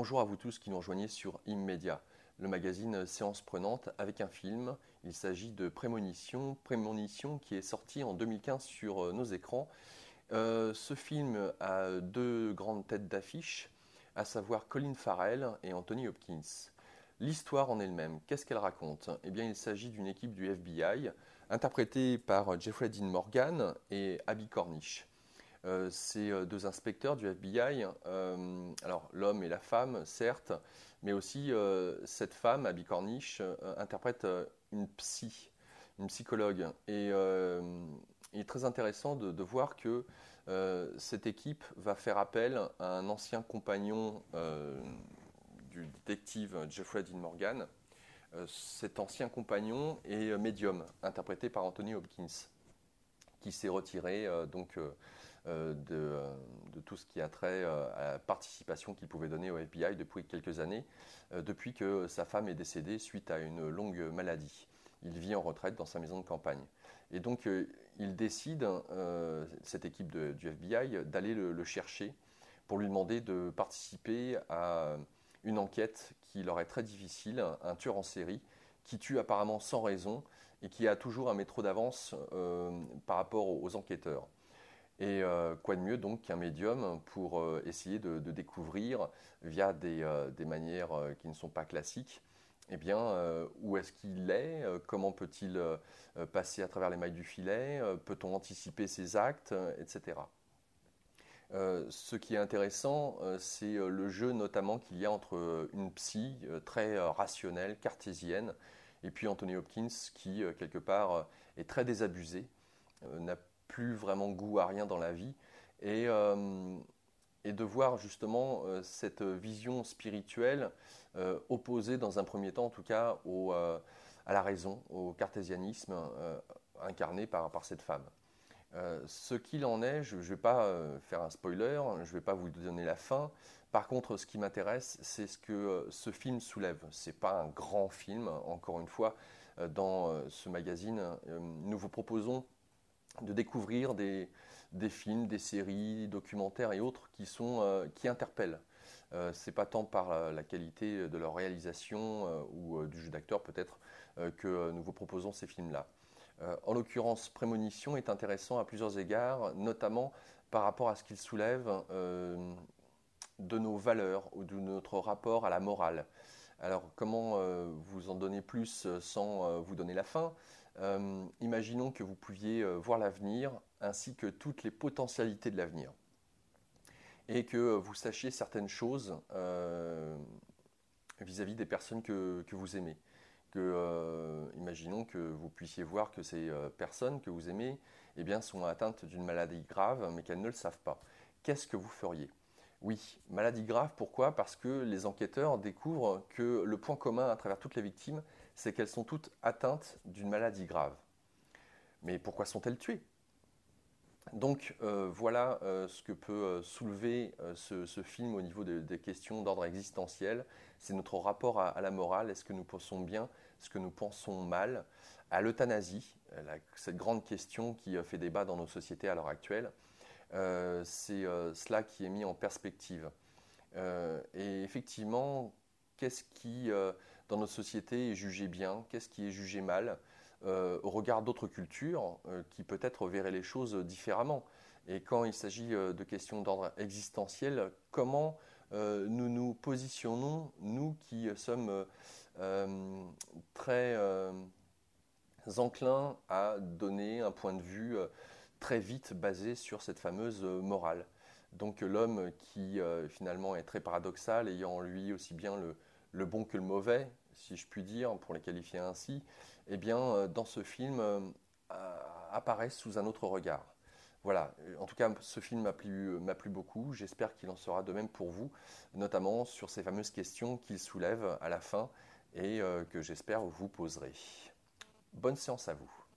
Bonjour à vous tous qui nous rejoignez sur IMMEDIA, le magazine séance prenante avec un film. Il s'agit de Prémonition, Prémonition qui est sorti en 2015 sur nos écrans. Ce film a deux grandes têtes d'affiche, à savoir Colin Farrell et Anthony Hopkins. L'histoire en elle-même, qu'est-ce qu'elle raconte? Eh bien, il s'agit d'une équipe du FBI, interprétée par Jeffrey Dean Morgan et Abby Cornish. Ces deux inspecteurs du FBI, alors l'homme et la femme, certes, mais aussi cette femme, Abby Cornish, interprète une psychologue. Et il est très intéressant de voir que cette équipe va faire appel à un ancien compagnon du détective Jeffrey Dean Morgan. Cet ancien compagnon est médium, interprété par Anthony Hopkins, qui s'est retiré de tout ce qui a trait à la participation qu'il pouvait donner au FBI depuis quelques années, depuis que sa femme est décédée suite à une longue maladie. Il vit en retraite dans sa maison de campagne. Et donc, il décide, cette équipe du FBI, d'aller le chercher pour lui demander de participer à une enquête qui leur est très difficile, un tueur en série, qui tue apparemment sans raison et qui a toujours un métro d'avance par rapport aux enquêteurs. Et quoi de mieux donc qu'un médium pour essayer de découvrir via des manières qui ne sont pas classiques, eh bien, où est-ce qu'il est, comment peut-il passer à travers les mailles du filet, peut-on anticiper ses actes, etc. Ce qui est intéressant, c'est le jeu notamment qu'il y a entre une psy très rationnelle, cartésienne, et puis Anthony Hopkins qui, quelque part, est très désabusé, n'a plus vraiment goût à rien dans la vie, et de voir justement cette vision spirituelle opposée dans un premier temps, en tout cas, à la raison, au cartésianisme incarné par cette femme. Ce qu'il en est, je ne vais pas faire un spoiler, je ne vais pas vous donner la fin. Par contre, ce qui m'intéresse, c'est ce que ce film soulève. Ce n'est pas un grand film, encore une fois, dans ce magazine. Nous vous proposons de découvrir des films, des séries, documentaires et autres qui interpellent. Ce n'est pas tant par la qualité de leur réalisation ou du jeu d'acteur peut-être que nous vous proposons ces films-là. En l'occurrence, Prémonition est intéressant à plusieurs égards, notamment par rapport à ce qu'il soulève de nos valeurs ou de notre rapport à la morale. Alors, comment vous en donner plus sans vous donner la fin? Imaginons que vous pouviez voir l'avenir ainsi que toutes les potentialités de l'avenir et que vous sachiez certaines choses vis-à-vis des personnes que vous aimez. Imaginons que vous puissiez voir que ces personnes que vous aimez eh bien, sont atteintes d'une maladie grave, mais qu'elles ne le savent pas. Qu'est-ce que vous feriez? Oui, maladie grave, pourquoi? Parce que les enquêteurs découvrent que le point commun à travers toutes les victimes, c'est qu'elles sont toutes atteintes d'une maladie grave. Mais pourquoi sont-elles tuées? Donc voilà ce que peut soulever ce film au niveau des questions d'ordre existentiel. C'est notre rapport à la morale. Est-ce que nous pensons bien? Est-ce que nous pensons mal? À l'euthanasie, cette grande question qui fait débat dans nos sociétés à l'heure actuelle. C'est cela qui est mis en perspective. Et effectivement, qu'est-ce qui, dans notre société, est jugé bien? Qu'est-ce qui est jugé mal? Au regard d'autres cultures qui peut-être verraient les choses différemment. Et quand il s'agit de questions d'ordre existentiel, comment nous nous positionnons, nous qui sommes très enclins à donner un point de vue très vite basé sur cette fameuse morale. Donc l'homme qui finalement est très paradoxal, ayant en lui aussi bien le bon que le mauvais, si je puis dire, pour les qualifier ainsi, eh bien, dans ce film, apparaissent sous un autre regard. Voilà, en tout cas, ce film m'a plu beaucoup. J'espère qu'il en sera de même pour vous, notamment sur ces fameuses questions qu'il soulève à la fin et que j'espère vous poserez. Bonne séance à vous.